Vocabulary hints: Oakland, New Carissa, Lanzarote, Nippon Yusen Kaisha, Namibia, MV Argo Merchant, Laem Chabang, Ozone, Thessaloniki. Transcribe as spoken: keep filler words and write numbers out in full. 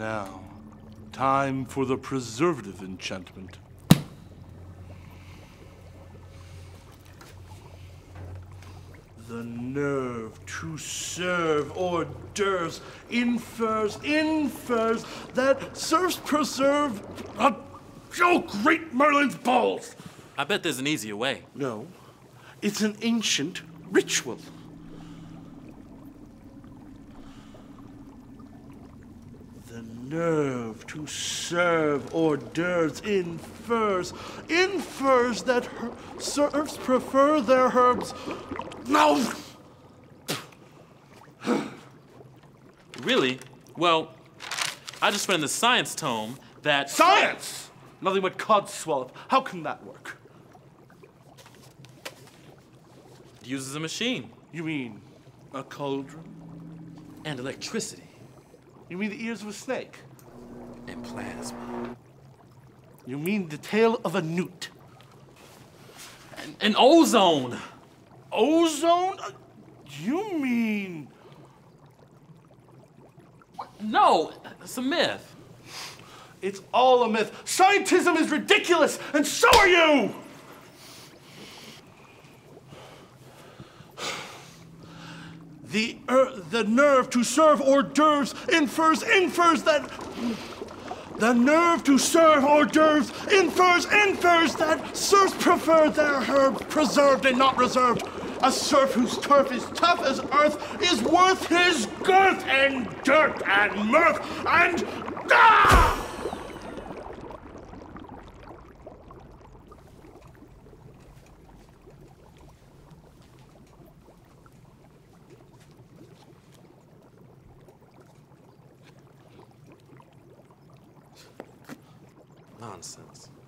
Now, time for the preservative enchantment. The nerve to serve or durs infers, infers that serves preserve. Uh, oh, great Merlin's balls! I bet there's an easier way. No, it's an ancient ritual. The nerve to serve or durs infers, infers that her serves prefer their herbs. No! Really? Well, I just read in the science tome that... Science! Nothing but codswallop. How can that work? It uses a machine. You mean a cauldron? And electricity. You mean the ears of a snake? And plasma. You mean the tail of a newt? And, and ozone! Ozone? You mean... No, it's a myth. It's all a myth. Scientism is ridiculous, and so are you! The, er, the nerve to serve hors d'oeuvres infers, infers that... The nerve to serve hors d'oeuvres infers, infers that serfs prefer their herbs preserved and not reserved. A serf whose turf is tough as earth is worth his girth and dirt and mirth and... Ah! Nonsense.